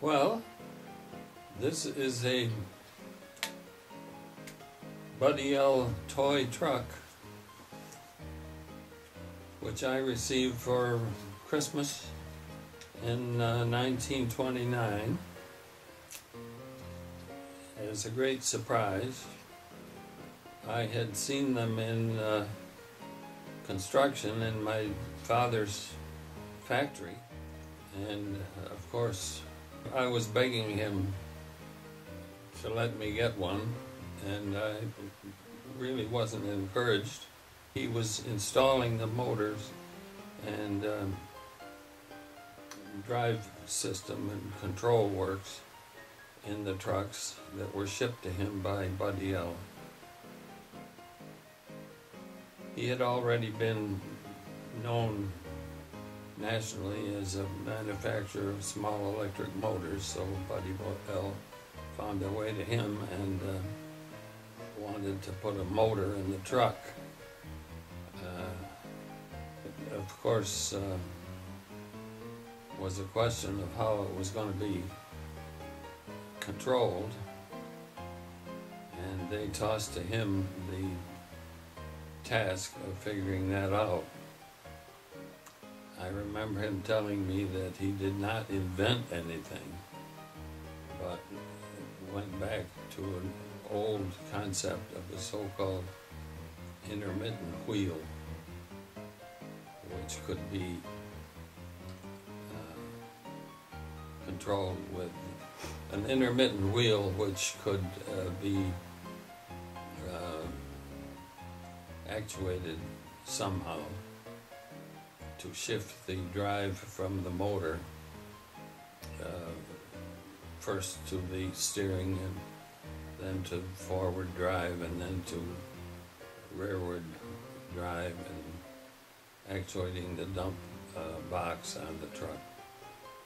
Well, this is a Buddy L toy truck, which I received for Christmas in 1929. It was a great surprise. I had seen them in construction in my father's factory, and of course I was begging him to let me get one, and I really wasn't encouraged. He was installing the motors and drive system and control works in the trucks that were shipped to him by Buddy L. He had already been known nationally as a manufacturer of small electric motors, so Buddy L found a way to him and wanted to put a motor in the truck. Of course, was a question of how it was going to be controlled, and they tossed to him the task of figuring that out. I remember him telling me that he did not invent anything, but went back to an old concept of the so-called intermittent wheel, which could be controlled with an intermittent wheel, which could be actuated somehow to shift the drive from the motor first to the steering, and then to forward drive, and then to rearward drive, and actuating the dump box on the truck.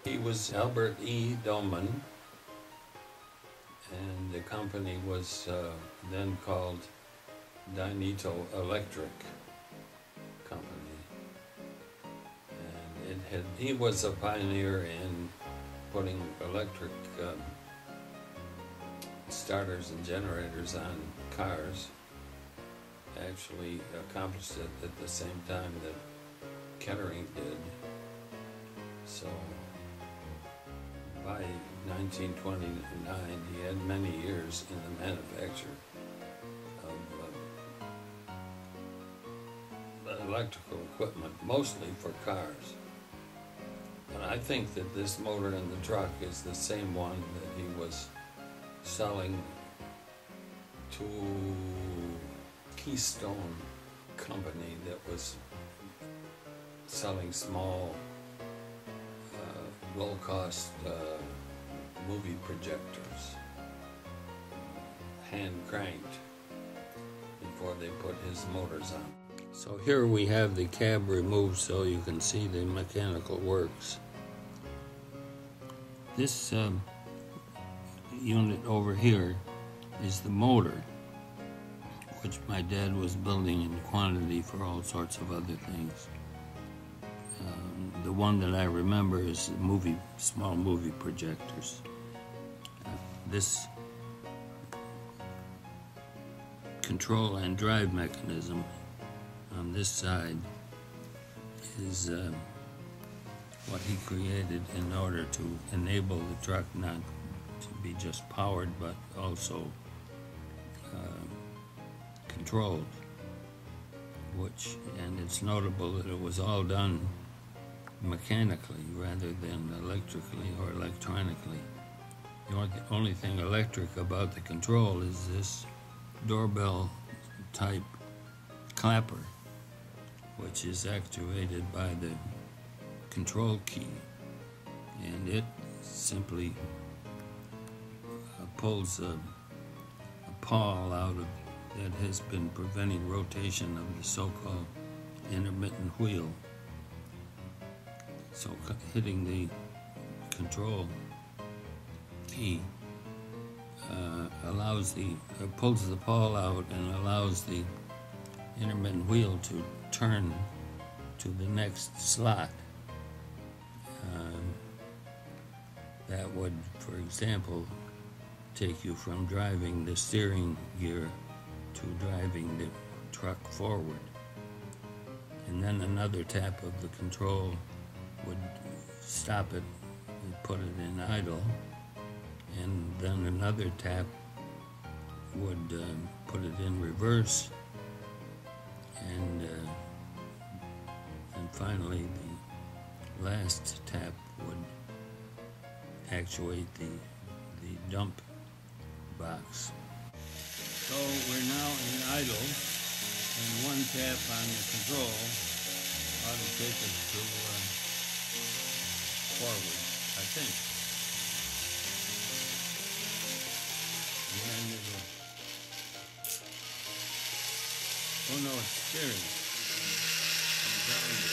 He was Albert E. Doman, and the company was then called Dyneto Electric Company. And he was a pioneer in putting electric starters and generators on cars. Actually accomplished it at the same time that Kettering did. So by 1929, he had many years in the manufacture of electrical equipment, mostly for cars. And I think that this motor in the truck is the same one that he was selling to Keystone Company, that was selling small low-cost movie projectors, hand-cranked, before they put his motors on. So here we have the cab removed so you can see the mechanical works. This unit over here is the motor, which my dad was building in quantity for all sorts of other things. The one that I remember is small movie projectors. This control and drive mechanism on this side is what he created in order to enable the truck not to be just powered but also controlled. And it's notable that it was all done mechanically rather than electrically or electronically. The only thing electric about the control is this doorbell type clapper, which is actuated by the control key, and it simply pulls a pawl out of that has been preventing rotation of the so-called intermittent wheel. So hitting the control key pulls the pawl out and allows the intermittent wheel to turn to the next slot. That would, for example, take you from driving the steering gear to driving the truck forward. And then another tap of the control would stop it and put it in idle. And then another tap would put it in reverse. And finally, the last tap would actuate the dump box. So we're now in idle, and one tap on the control ought to take it to forward, I think. And it'll... oh no, it's steering. I'm driving it.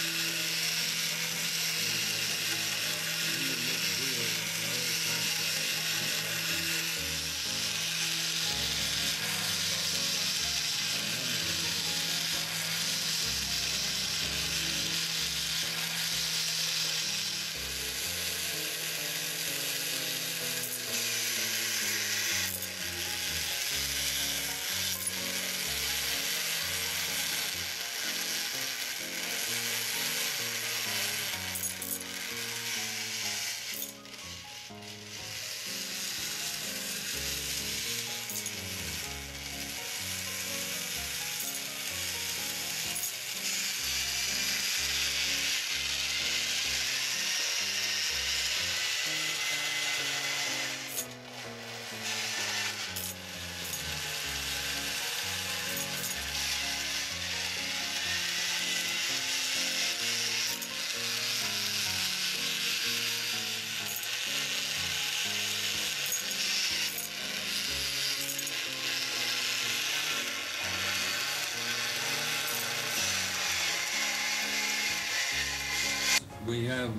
We have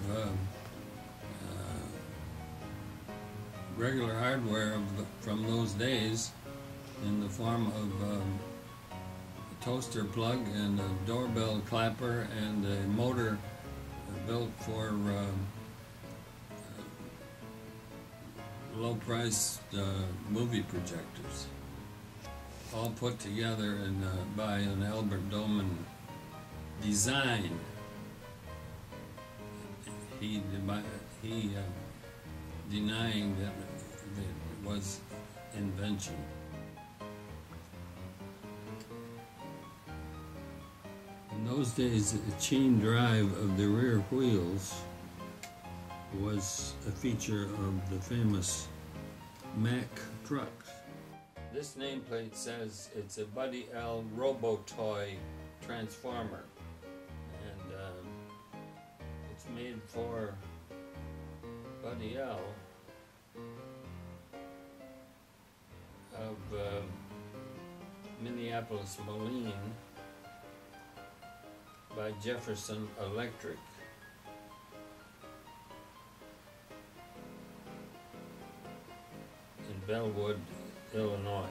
regular hardware from those days in the form of a toaster plug and a doorbell clapper and a motor built for low-priced movie projectors, all put together in, by an Albert Doman design. He denying that it was invention. In those days, the chain drive of the rear wheels was a feature of the famous Mack trucks. This nameplate says it's a Buddy L Robotoy Transformer. Made for Buddy L of Minneapolis Moline by Jefferson Electric. In Bellwood, Illinois.